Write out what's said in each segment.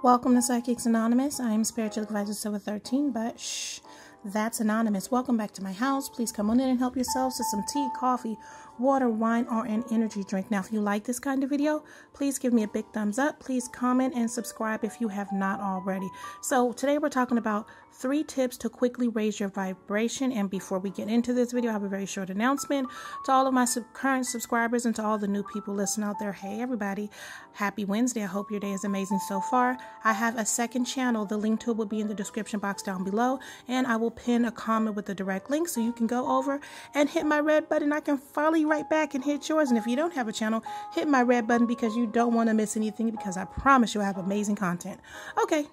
Welcome to Psychics Anonymous. I am Spiritual Advisor Silver 13, but shh, that's anonymous. Welcome back to my house. Please come on in and help yourselves to some tea, coffee, water, wine, or an energy drink. Now, if you like this kind of video, please give me a big thumbs up. Please comment and subscribe if you have not already. So today we're talking about 3 tips to quickly raise your vibration. And before we get into this video, I have a very short announcement to all of my current subscribers and to all the new people listening out there. Hey, everybody. Happy Wednesday. I hope your day is amazing so far. I have a second channel. The link to it will be in the description box down below. And I will pin a comment with a direct link so you can go over and hit my red button. I can follow you right back and hit yours. And if you don't have a channel, hit my red button because you don't want to miss anything, because I promise you'll have amazing content. Okay.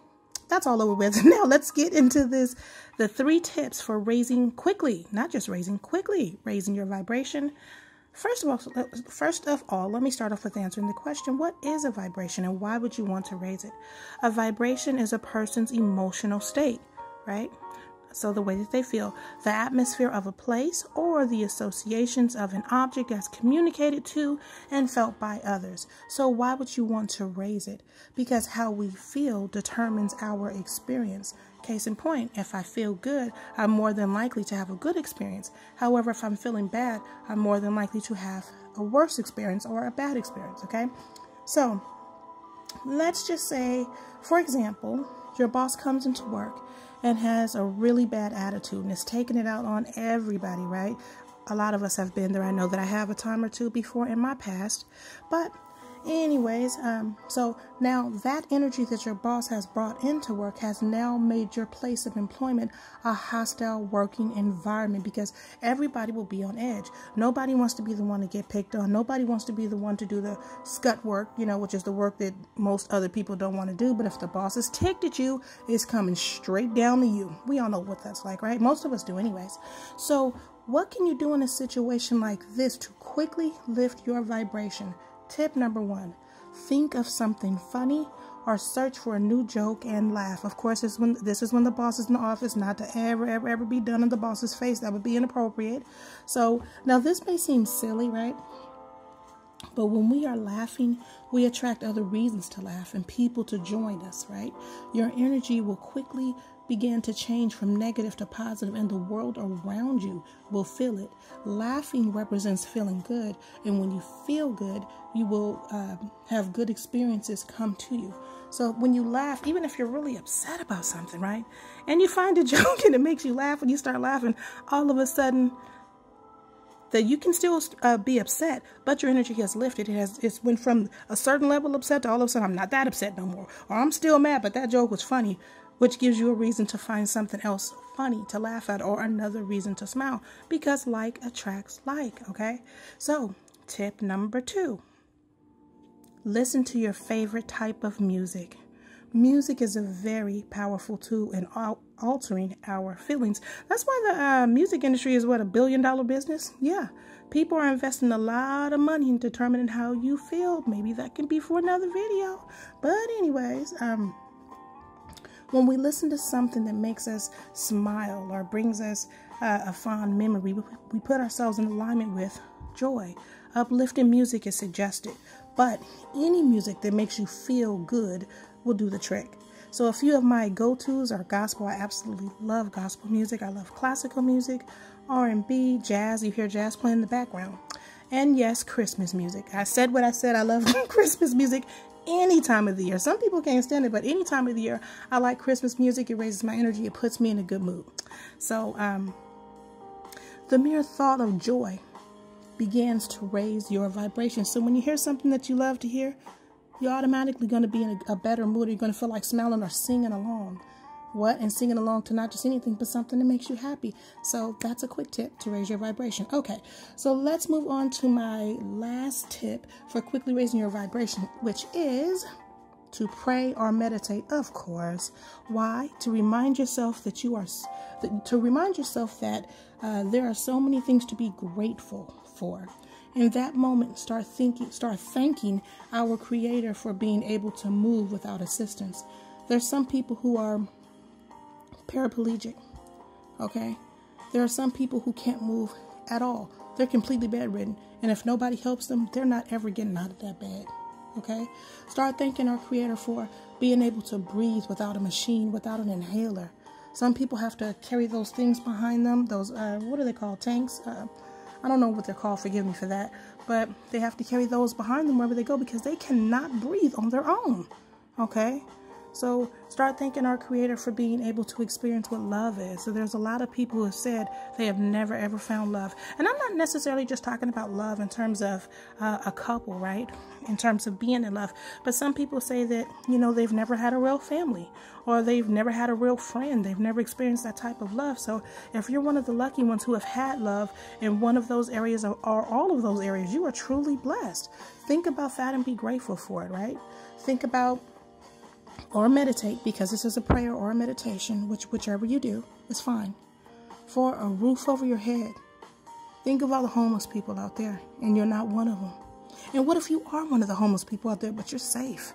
That's all over with. Now let's get into this. The 3 tips for raising quickly, not just raising quickly, raising your vibration. First of all, let me start off with answering the question, what is a vibration and why would you want to raise it? A vibration is a person's emotional state, right? So the way that they feel, the atmosphere of a place, or the associations of an object as communicated to and felt by others. So why would you want to raise it? Because how we feel determines our experience. Case in point, if I feel good, I'm more than likely to have a good experience. However, if I'm feeling bad, I'm more than likely to have a worse experience or a bad experience, okay? So let's just say, for example, your boss comes into work and has a really bad attitude and is taking it out on everybody, right? A lot of us have been there. I know that I have a time or two before in my past. But anyways, so now that energy that your boss has brought into work has now made your place of employment a hostile working environment, because everybody will be on edge. Nobody wants to be the one to get picked on. Nobody wants to be the one to do the scut work, you know, which is the work that most other people don't want to do. But if the boss is ticked at you, it's coming straight down to you. We all know what that's like, right? Most of us do anyways. So what can you do in a situation like this to quickly lift your vibration? Tip number 1, think of something funny or search for a new joke and laugh. Of course, this is when the boss is in the office, not to ever be done in the boss's face. That would be inappropriate. So now this may seem silly, right? But when we are laughing, we attract other reasons to laugh and people to join us, right? Your energy will quickly begin to change from negative to positive, and the world around you will feel it. Laughing represents feeling good, and when you feel good, you will have good experiences come to you. So when you laugh, even if you're really upset about something, right, and you find a joke and it makes you laugh, when you start laughing, all of a sudden, that you can still be upset, but your energy has lifted. It's went from a certain level of upset to all of a sudden, I'm not that upset no more, or I'm still mad, but that joke was funny, which gives you a reason to find something else funny to laugh at, or another reason to smile, because like attracts like, okay? So tip number 2, listen to your favorite type of music. Music is a very powerful tool in altering our feelings. That's why the music industry is, what, a $1 billion business? Yeah. People are investing a lot of money in determining how you feel. Maybe that can be for another video. But anyways, when we listen to something that makes us smile or brings us a fond memory, we put ourselves in alignment with joy. Uplifting music is suggested, but any music that makes you feel good will do the trick. So a few of my go-tos are gospel. I absolutely love gospel music. I love classical music, R&B, jazz. You hear jazz playing in the background. And yes, Christmas music. I said what I said. I love Christmas music any time of the year. Some people can't stand it, but any time of the year, I like Christmas music. It raises my energy. It puts me in a good mood. So the mere thought of joy begins to raise your vibration. So when you hear something that you love to hear, you're automatically going to be in a better mood. You're going to feel like smiling or singing along. What? And singing along to not just anything, but something that makes you happy. So that's a quick tip to raise your vibration. Okay, so let's move on to my last tip for quickly raising your vibration, which is to pray or meditate, of course. Why? To remind yourself that there are so many things to be grateful for. In that moment, start thanking our Creator for being able to move without assistance. There's some people who are paraplegic, okay? There are some people who can't move at all. They're completely bedridden. And if nobody helps them, they're not ever getting out of that bed, okay? Start thanking our Creator for being able to breathe without a machine, without an inhaler. Some people have to carry those things behind them, those, what are they called, tanks? I don't know what they're called, forgive me for that. But they have to carry those behind them wherever they go because they cannot breathe on their own, okay? So start thanking our Creator for being able to experience what love is. So there's a lot of people who have said they have never, ever found love. And I'm not necessarily just talking about love in terms of a couple, right? In terms of being in love. But some people say that, you know, they've never had a real family or they've never had a real friend. They've never experienced that type of love. So if you're one of the lucky ones who have had love in one of those areas or all of those areas, you are truly blessed. Think about that and be grateful for it, right? Think about or meditate, because this is a prayer or a meditation, whichever you do, is fine. For a roof over your head. Think of all the homeless people out there, and you're not one of them. And what if you are one of the homeless people out there, but you're safe?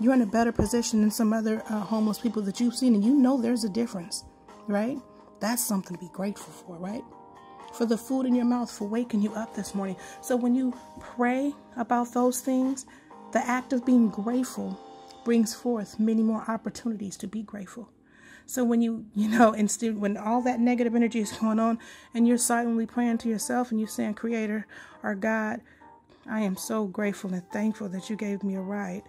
You're in a better position than some other homeless people that you've seen, and you know there's a difference, right? That's something to be grateful for, right? For the food in your mouth, for waking you up this morning. So when you pray about those things, the act of being grateful brings forth many more opportunities to be grateful. So when when all that negative energy is going on and you're silently praying to yourself and you're saying, Creator or God, I am so grateful and thankful that you gave me a ride.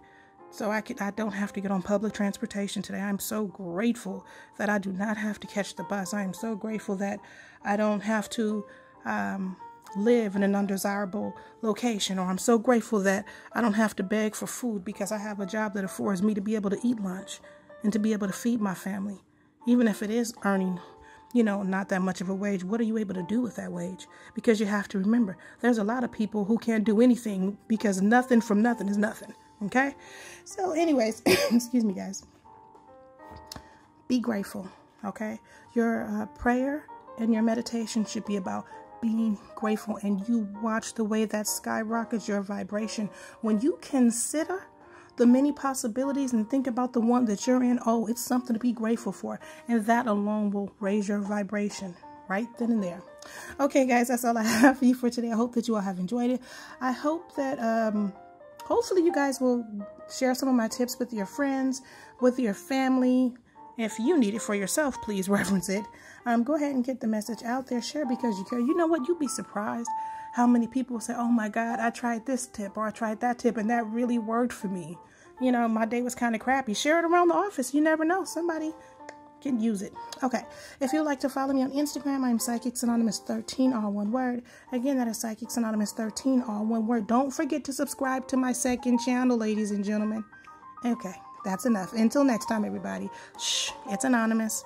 So I don't have to get on public transportation today. I'm so grateful that I do not have to catch the bus. I am so grateful that I don't have to, live in an undesirable location, or I'm so grateful that I don't have to beg for food because I have a job that affords me to be able to eat lunch and to be able to feed my family. Even if it is earning, you know, not that much of a wage, what are you able to do with that wage? Because you have to remember, there's a lot of people who can't do anything because nothing from nothing is nothing, okay? So anyways, excuse me guys, be grateful, okay? Your prayer and your meditation should be about being grateful, and you watch the way that skyrockets your vibration. When you consider the many possibilities and think about the one that you're in, oh, it's something to be grateful for. And that alone will raise your vibration right then and there. Okay, guys, that's all I have for you for today. I hope that you all have enjoyed it. I hope that, hopefully you guys will share some of my tips with your friends, with your family. If you need it for yourself, please reference it. Go ahead and get the message out there. Share because you care. You know what? You'd be surprised how many people say, oh my God, I tried this tip or I tried that tip and that really worked for me. You know, my day was kind of crappy. Share it around the office. You never know. Somebody can use it. Okay. If you'd like to follow me on Instagram, I'm Psychics Anonymous 13, all one word. Again, that is Psychics Anonymous 13, all one word. Don't forget to subscribe to my second channel, ladies and gentlemen. Okay. That's enough. Until next time, everybody. Shh, it's anonymous.